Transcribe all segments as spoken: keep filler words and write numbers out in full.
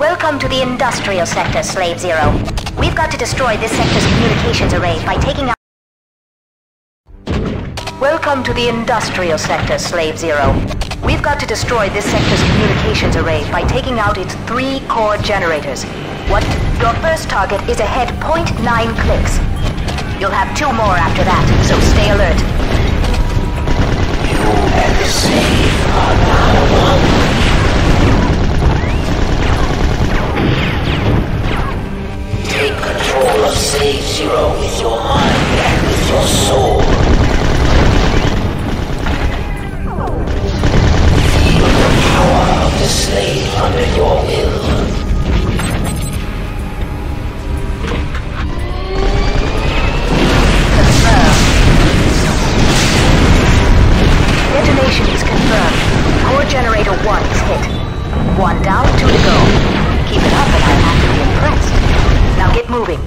Welcome to the industrial sector, Slave Zero. We've got to destroy this sector's communications array by taking out... Welcome to the industrial sector, Slave Zero. We've got to destroy this sector's communications array by taking out its three core generators. What? Your first target is ahead point nine clicks. You'll have two more after that, so stay alert. You and the slave are now one. Take control of Slave Zero with your mind and with your soul. Feel the power of the slave under your will. Confirmed. Detonation is confirmed. Core generator one is hit. One down, two to go. Keep it up and I'll have to be impressed. Now get moving.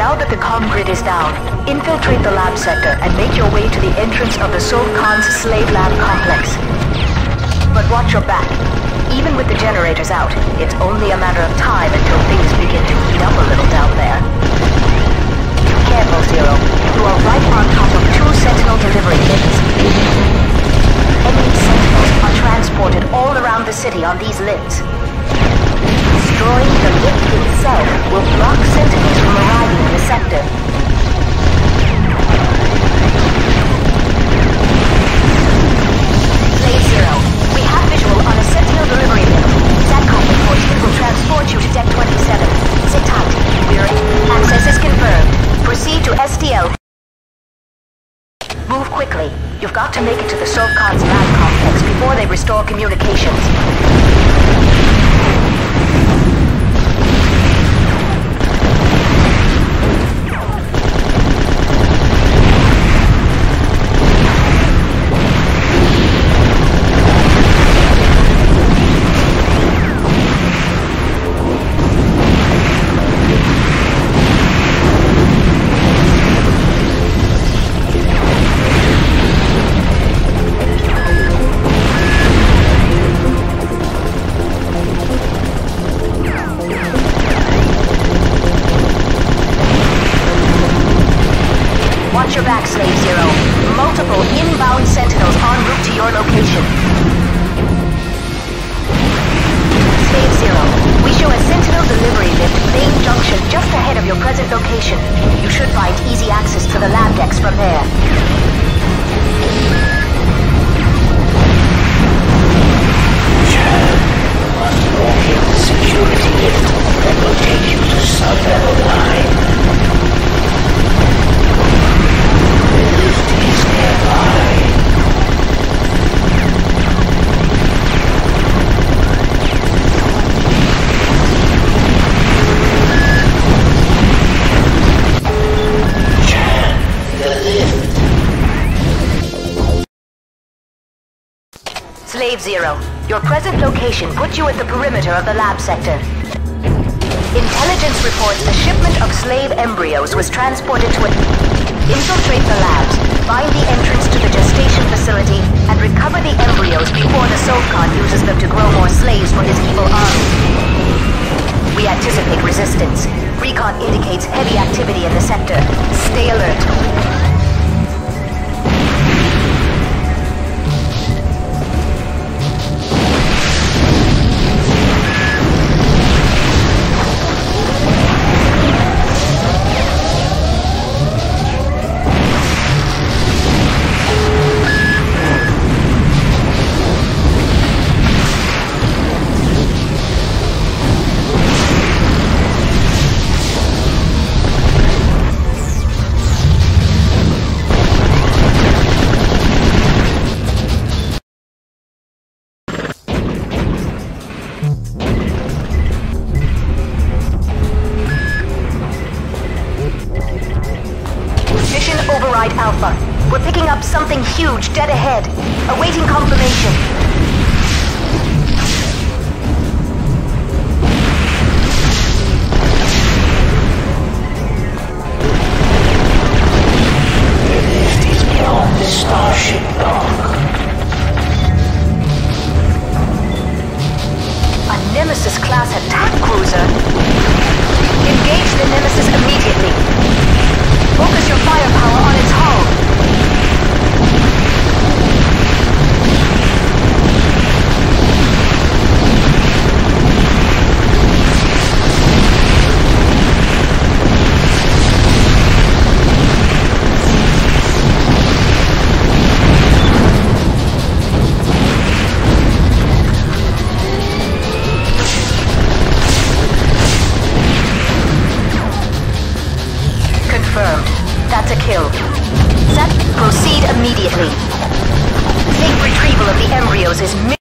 Now that the comm grid is down, infiltrate the lab sector and make your way to the entrance of the SovKhan's slave lab complex. But watch your back. Even with the generators out, it's only a matter of time until things begin to heat up a little down there. Careful, Zero. You are right on top of two sentinel delivery lids. Enemy sentinels are transported all around the city on these lids. Destroying the lift itself will block sentinels from arriving in the sector. Slave Zero, we have visual on a sentinel delivery lift. SATCOM reports it will transport you to Deck twenty-seven. Sit tight. We're in. Access is confirmed. Proceed to S D L. Move quickly. You've got to make it to the SovKhan's lab complex before they restore communications. The lift Slave Zero, your present location puts you at the perimeter of the lab sector. Intelligence reports a shipment of slave embryos was transported to a... Infiltrate the labs, find the entrance to the gestation facility, and recover the embryos before the SovKhan uses them to grow more slaves for his evil army. We anticipate resistance. Recon indicates heavy activity in the sector. Stay alert. Alpha. We're picking up something huge dead ahead. Awaiting confirmation. That's a kill. Set. Proceed immediately. Safe retrieval of the embryos is mi-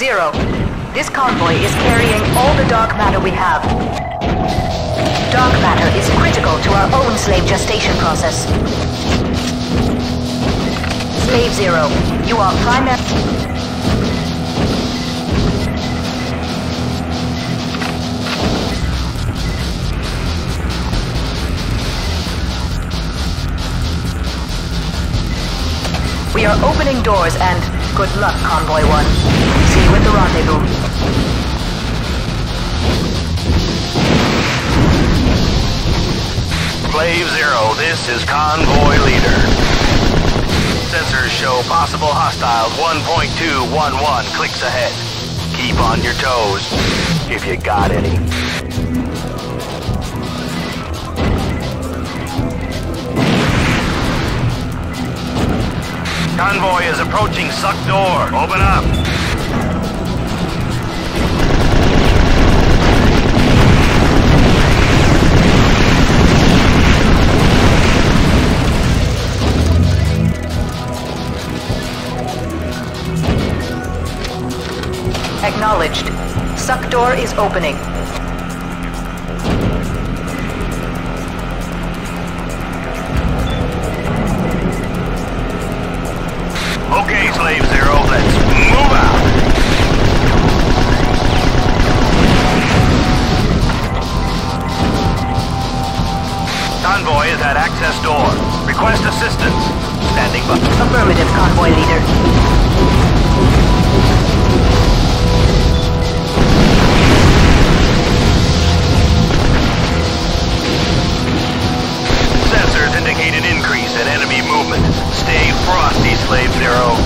Zero. This convoy is carrying all the dark matter we have. Dark matter is critical to our own slave gestation process. Slave Zero, you are primary... We are opening doors and good luck, Convoy One. See you at the rendezvous. Slave Zero, this is Convoy Leader. Sensors show possible hostiles one point two one one clicks ahead. Keep on your toes, if you got any. Convoy is approaching Suck Door. Open up. Acknowledged. Suck Door is opening. Okay, Slave Zero, let's move out! Convoy is at access door. Request assistance. Standing by. Affirmative, Convoy Leader. Sensors indicate an increase in enemy movement. Stay frosty, Slave Zero.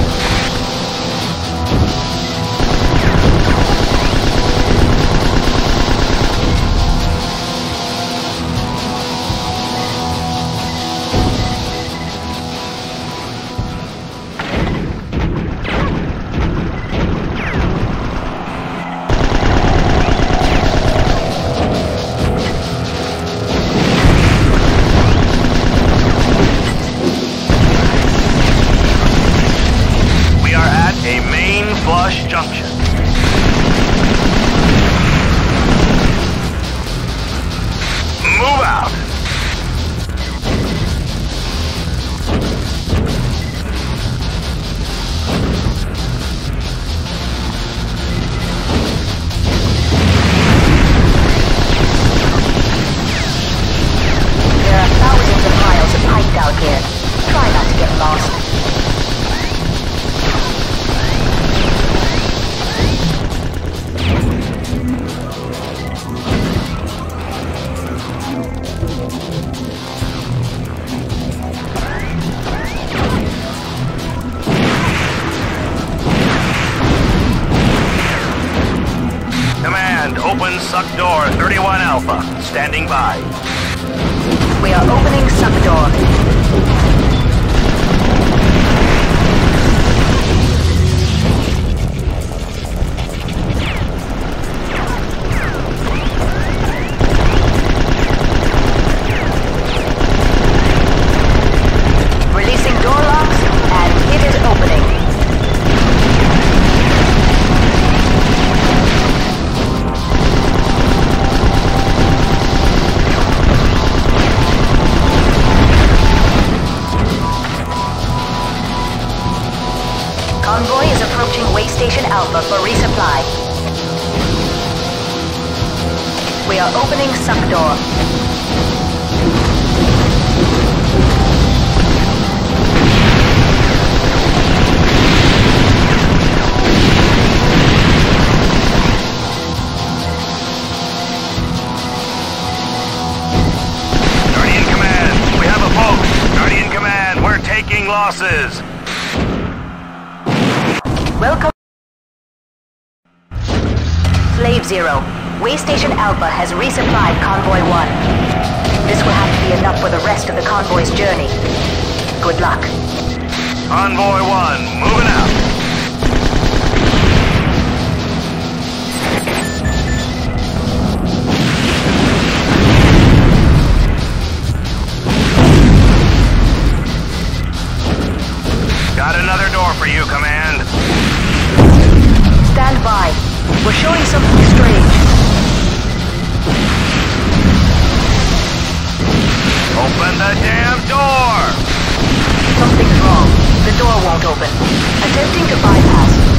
Standing by. We are opening Suck Door. Releasing door locks, and it is opening. Convoy is approaching Waystation Alpha for resupply. We are opening Suck Door. Guardian Command, we have a post. Guardian Command, we're taking losses. Welcome. Slave Zero, Waystation Alpha has resupplied Convoy One. This will have to be enough for the rest of the convoy's journey. Good luck. Convoy One, moving out. Got another door for you, Command. Stand by. showing something strange. Open the damn door! Something's wrong. The door won't open. Attempting to bypass.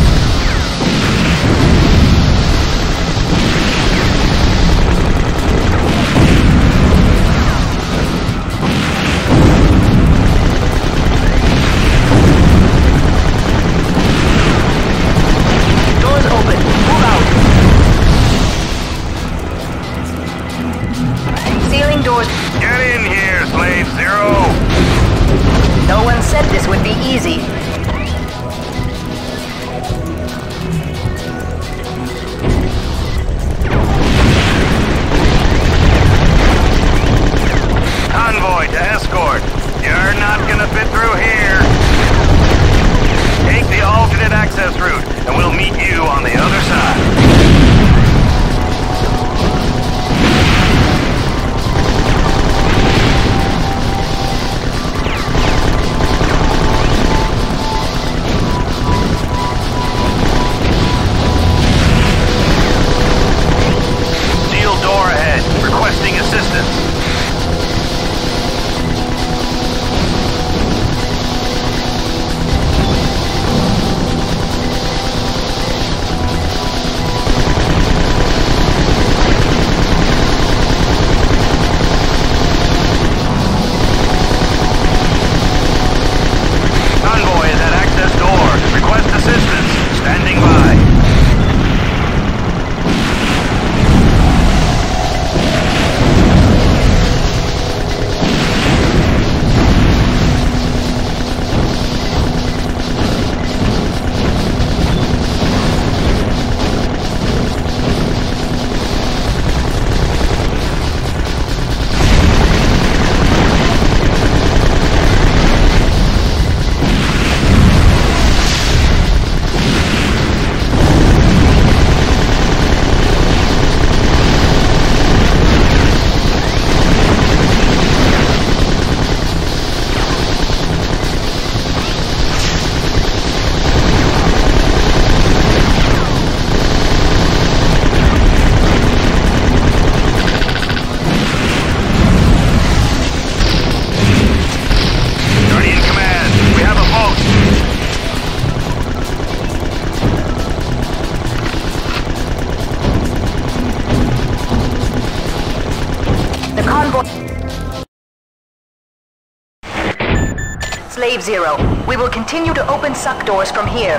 Slave Zero, we will continue to open suck doors from here.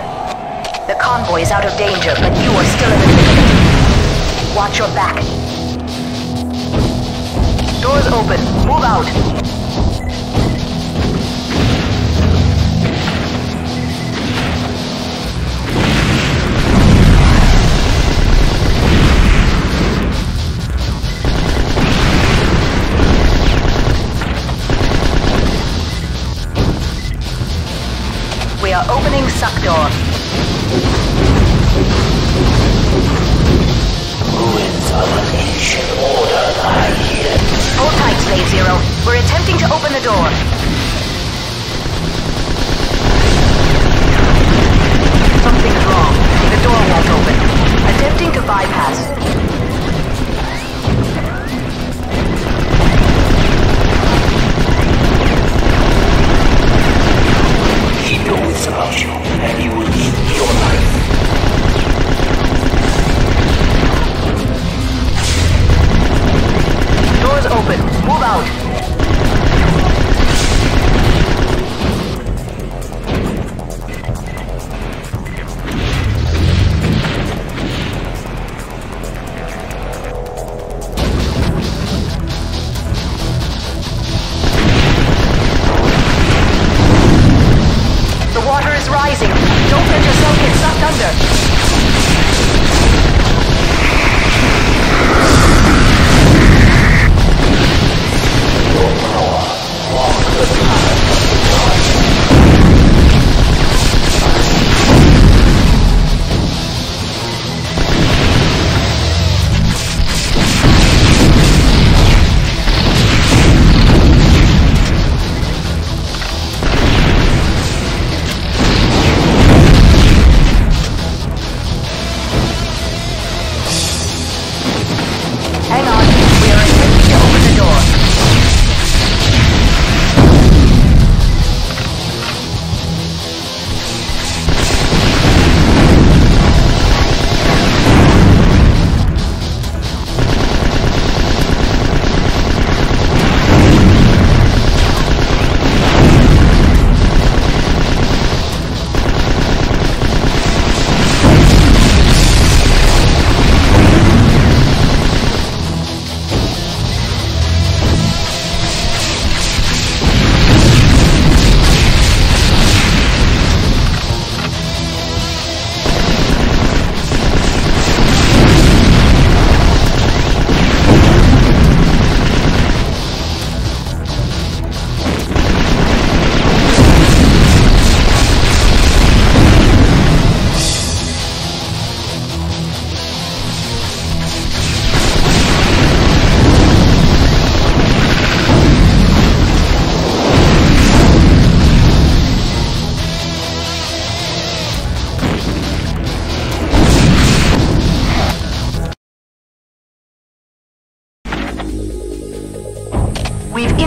The convoy is out of danger, but you are still in the middle. Watch your back. Doors open. Move out. Opening suck door. Ruins of an ancient order lie here. Hold tight, Slave Zero. We're attempting to open the door. Something's wrong. The door won't open. Attempting to bypass. About you, and you will keep your life. Doors open. Move out.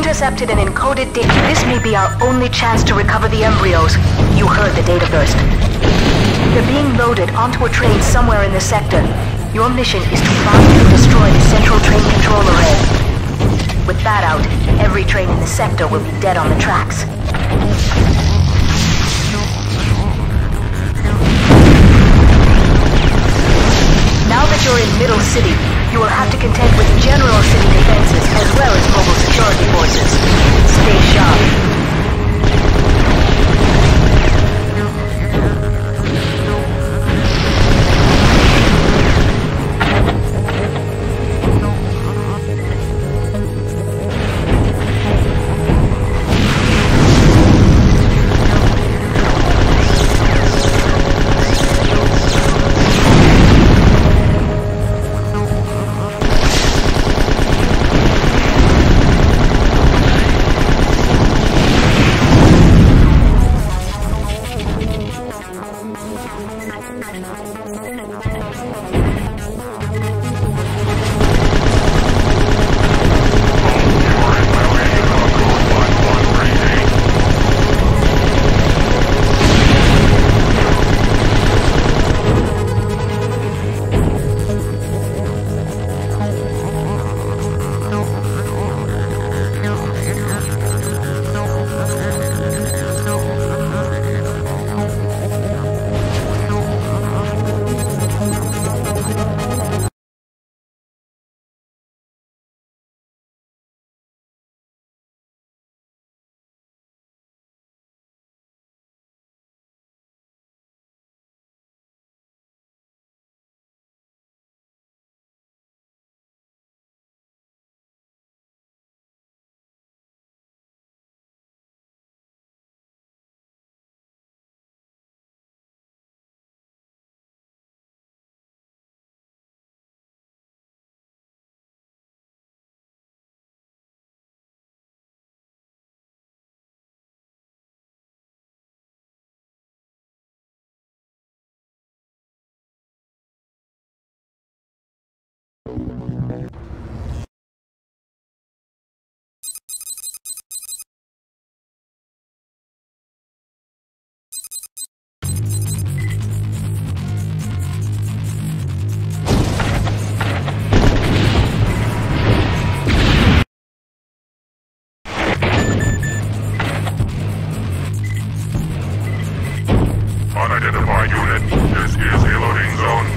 intercepted and encoded data. This may be our only chance to recover the embryos. You heard the data burst. They're being loaded onto a train somewhere in the sector. Your mission is to find and destroy the central train control array. With that out, every train in the sector will be dead on the tracks. Now that you're in Middle City, you will have to contend with general city defenses as well as mobile security forces. Stay sharp. Unidentified unit, this is a loading zone.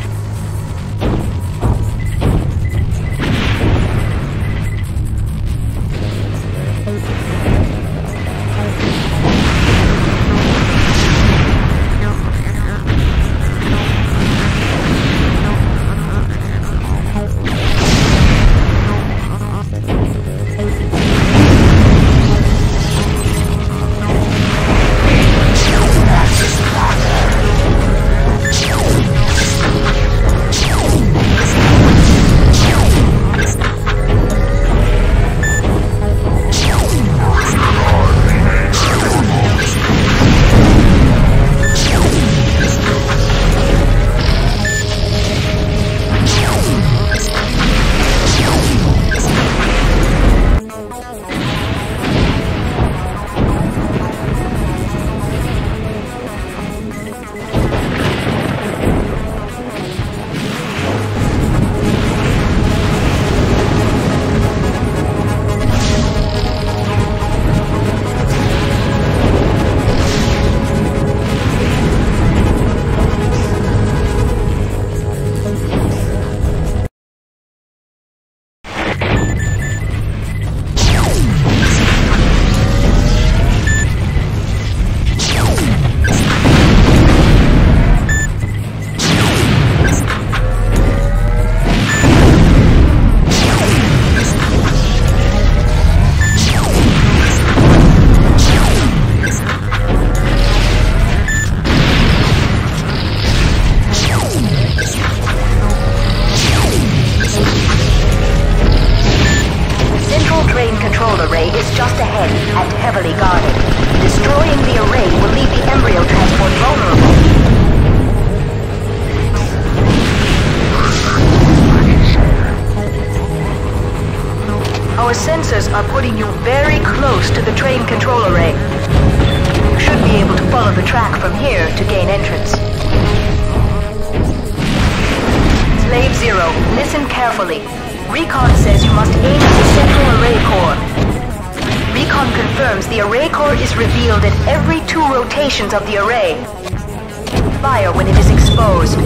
Our Our sensors are putting you very close to the train control array. You should be able to follow the track from here to gain entrance. Slave Zero, listen carefully. Recon says you must aim at the central array core. Recon confirms the array core is revealed at every two rotations of the array. Fire when it is exposed.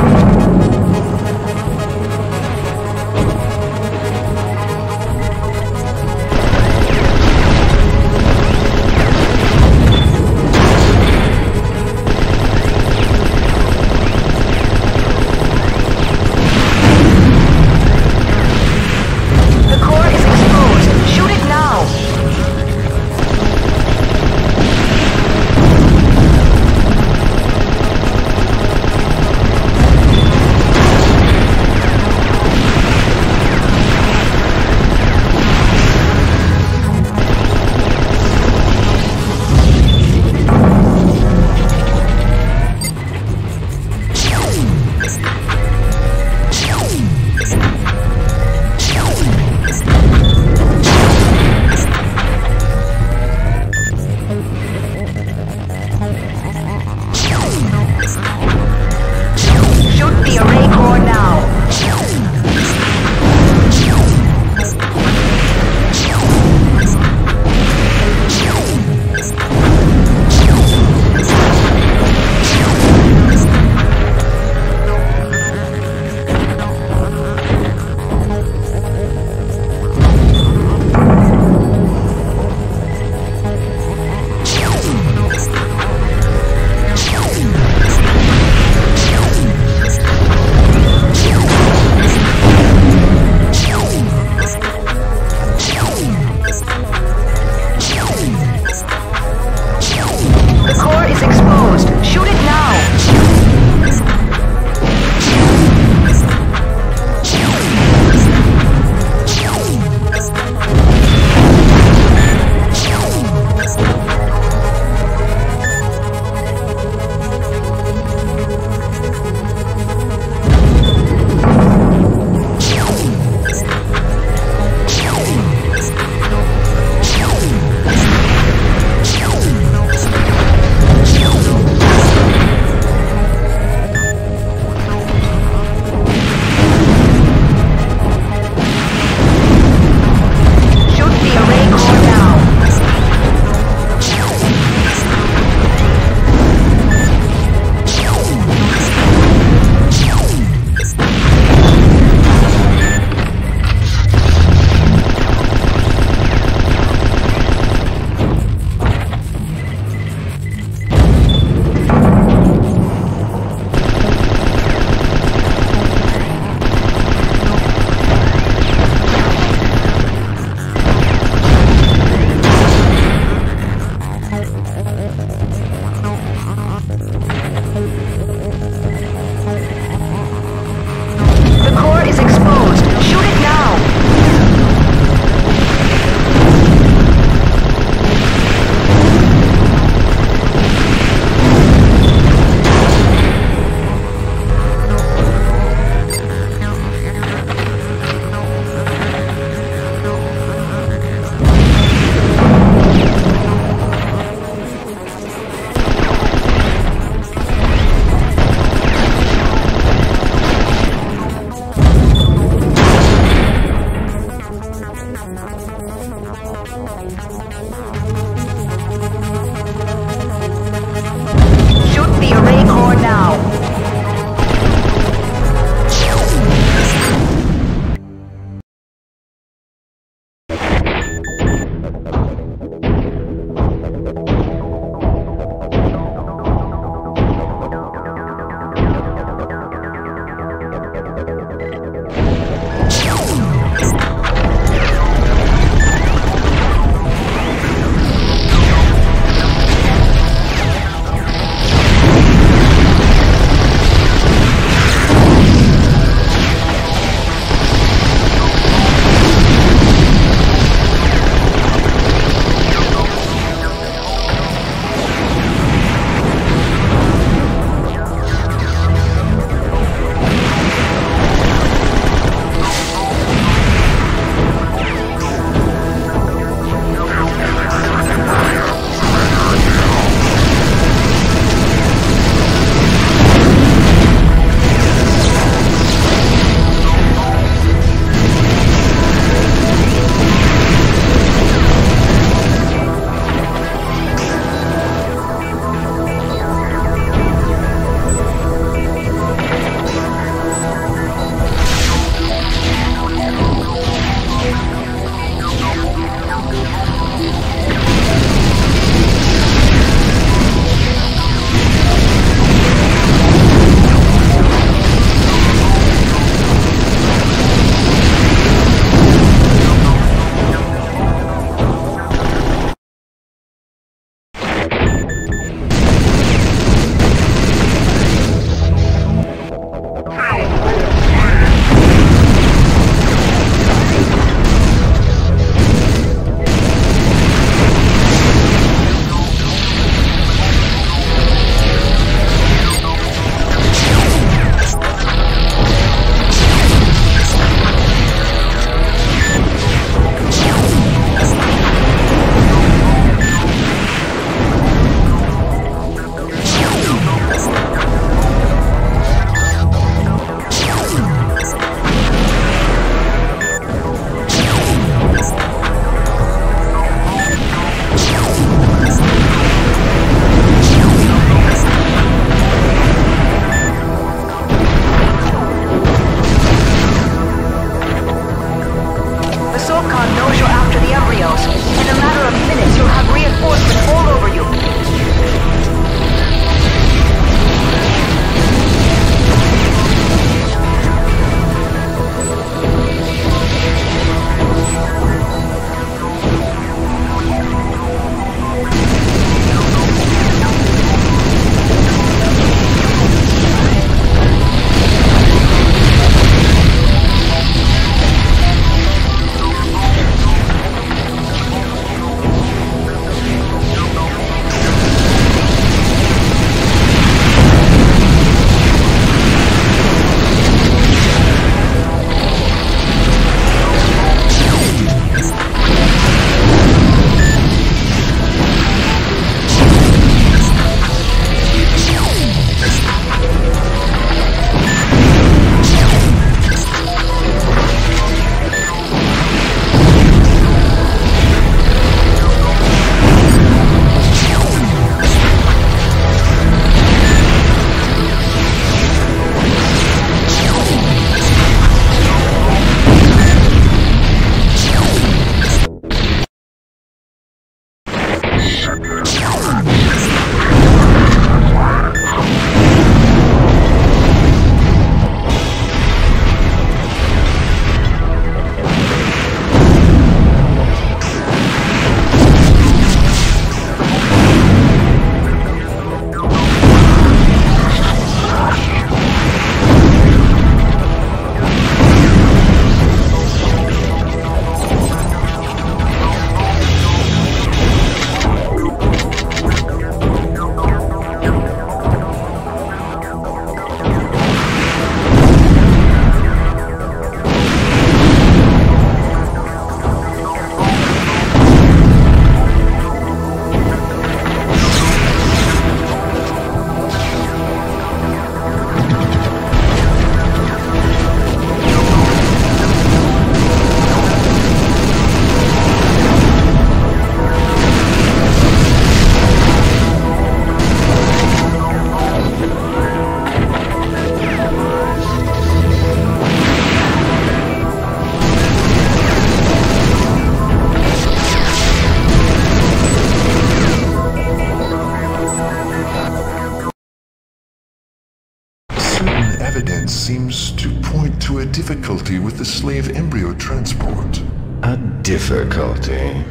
Seems to point to a difficulty with the slave embryo transport. A difficulty?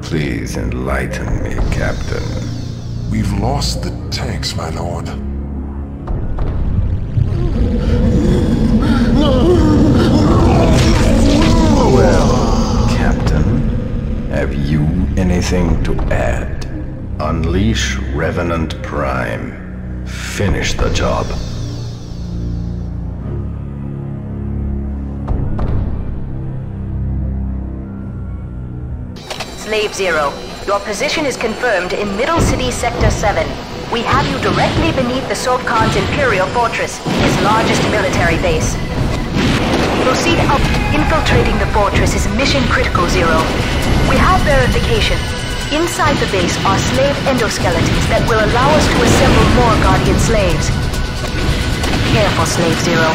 Please enlighten me, Captain. We've lost the tanks, my lord. Well, Captain, have you anything to add? Unleash Revenant Prime. Finish the job. Slave Zero, your position is confirmed in Middle City Sector seven. We have you directly beneath the SovKhan's Imperial Fortress, his largest military base. Proceed up. Infiltrating the fortress is mission critical, Zero. We have verification. Inside the base are slave endoskeletons that will allow us to assemble more Guardian slaves. Careful, Slave Zero.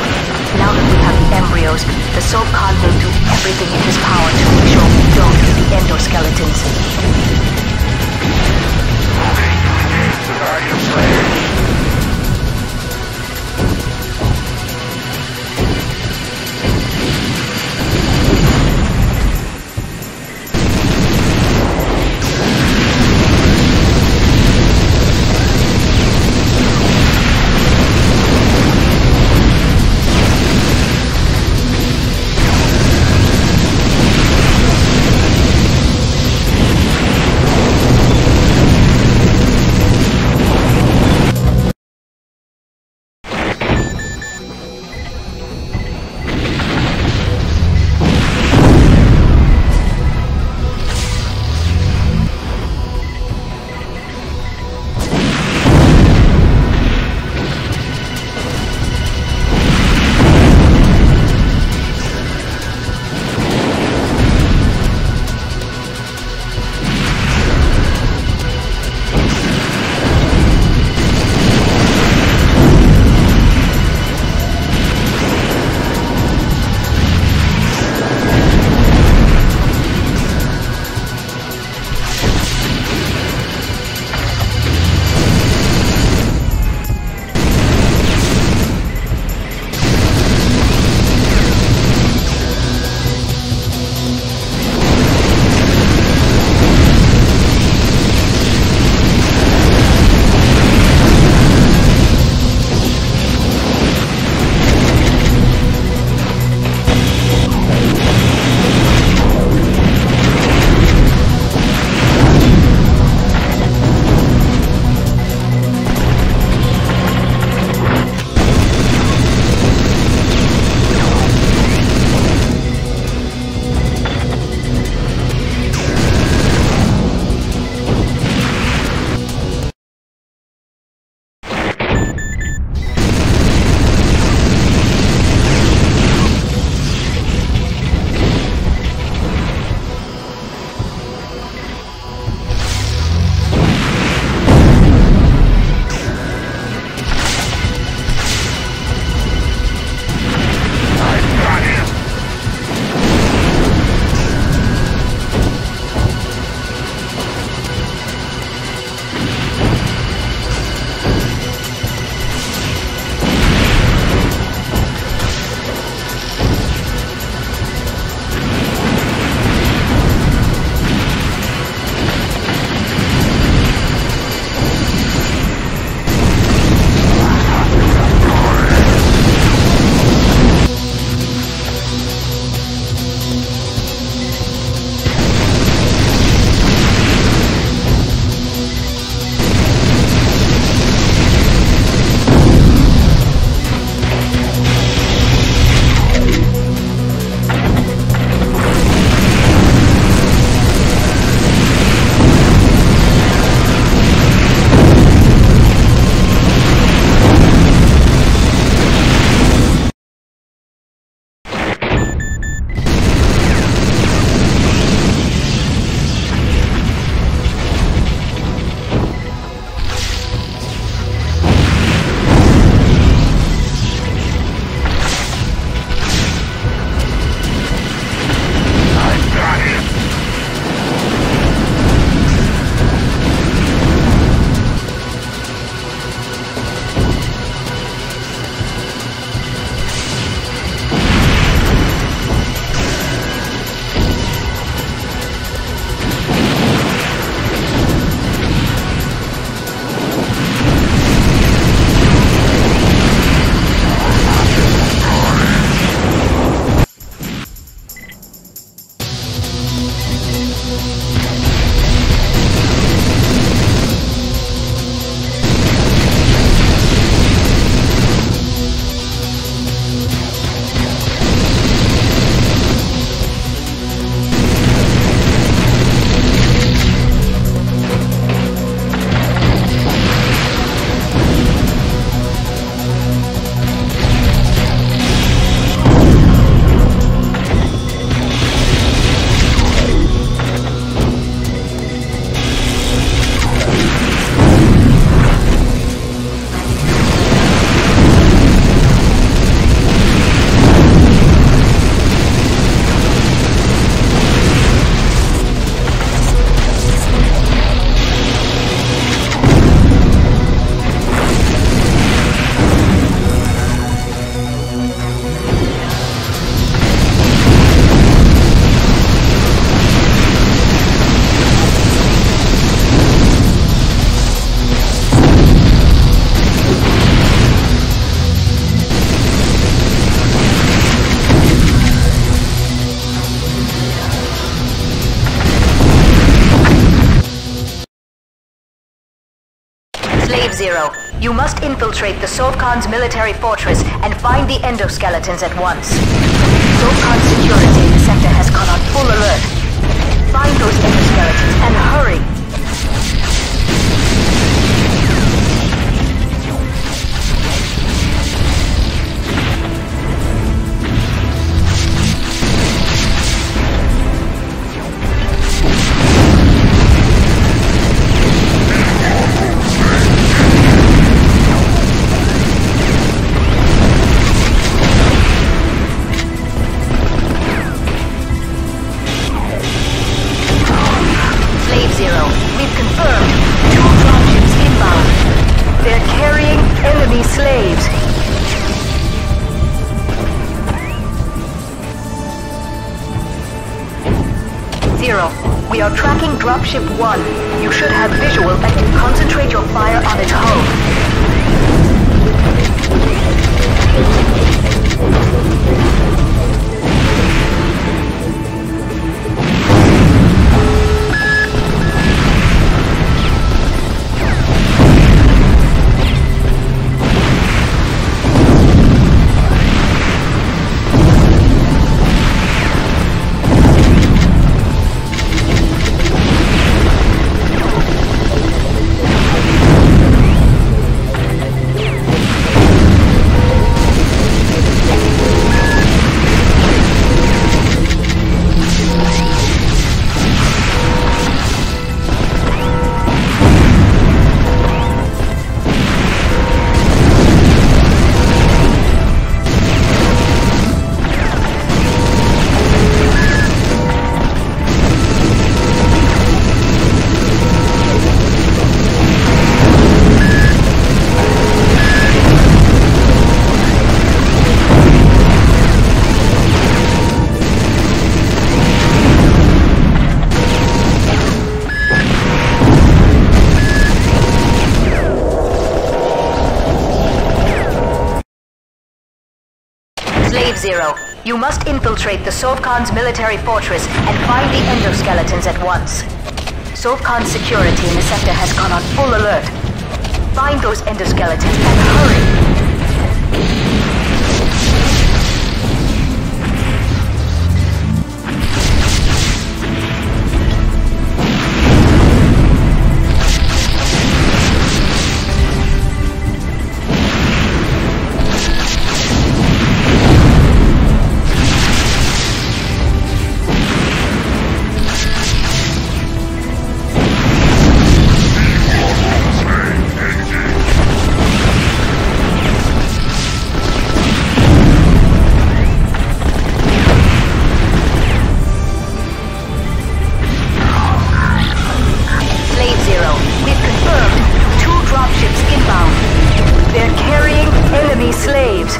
Now that we have the embryos, the SovKhan will do everything in his power to make sure we don't get the endoskeletons. The Guardian Slaves. Slave Zero, you must infiltrate the SovKhan's military fortress and find the endoskeletons at once. SovKhan's security in the sector has gone on full alert. Find those endoskeletons and hurry! Zero, we are tracking dropship one. You should have visual and can concentrate your fire on its hole. Zero, you must infiltrate the SovKhan's military fortress and find the endoskeletons at once. SovKhan's security in the sector has gone on full alert. Find those endoskeletons and hurry! Slaves.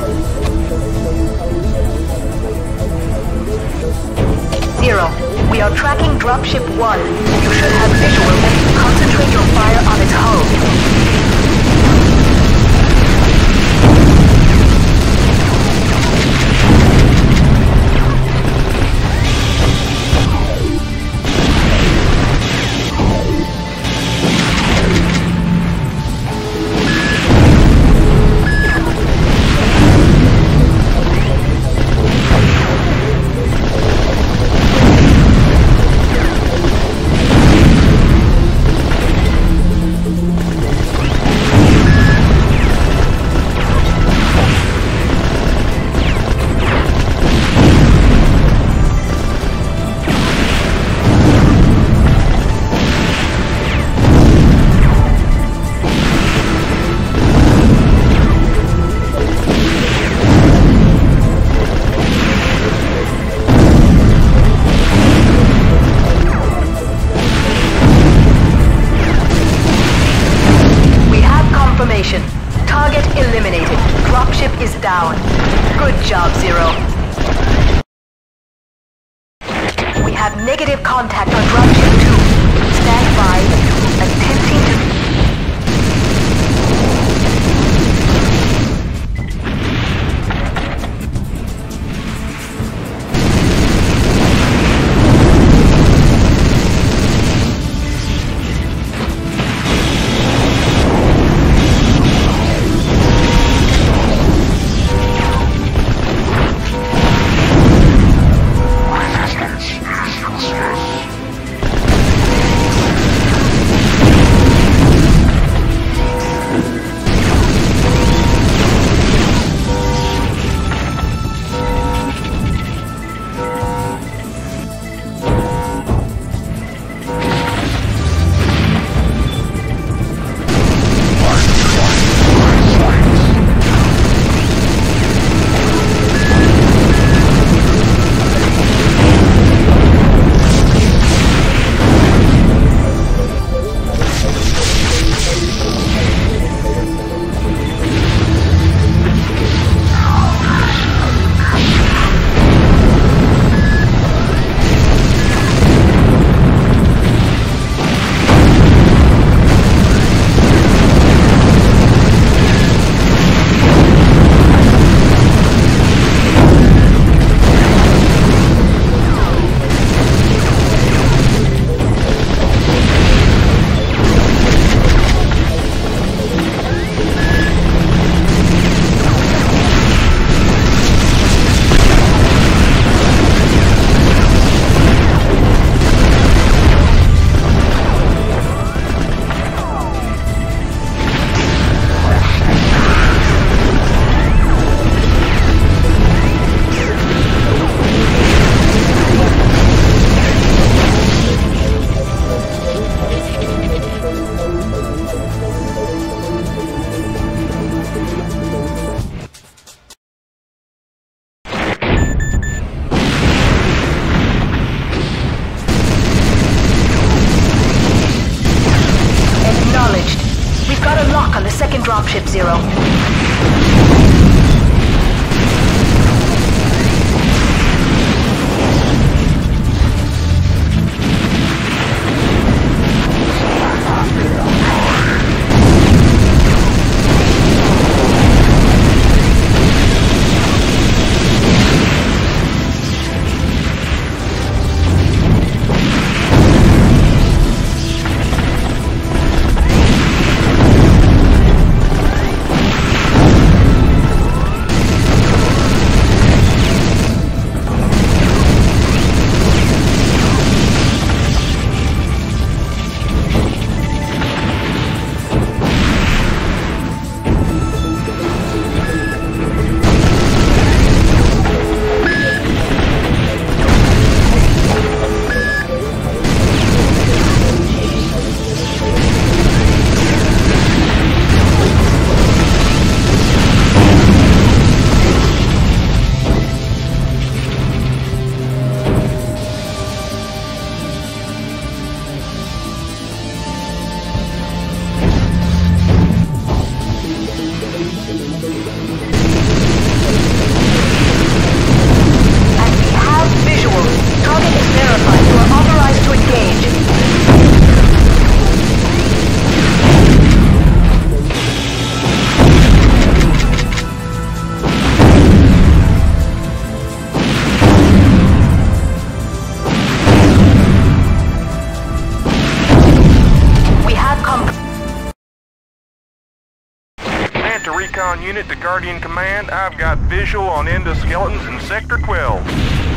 Zero, we are tracking dropship one. You should have visual and concentrate your fire on its hull. Target eliminated. Dropship is down. Good job, Zero. We have negative contact on dropship two. Stand by. Attempting to... on the second dropship, Zero. Recon unit to Guardian Command, I've got visual on endoskeletons in Sector twelve.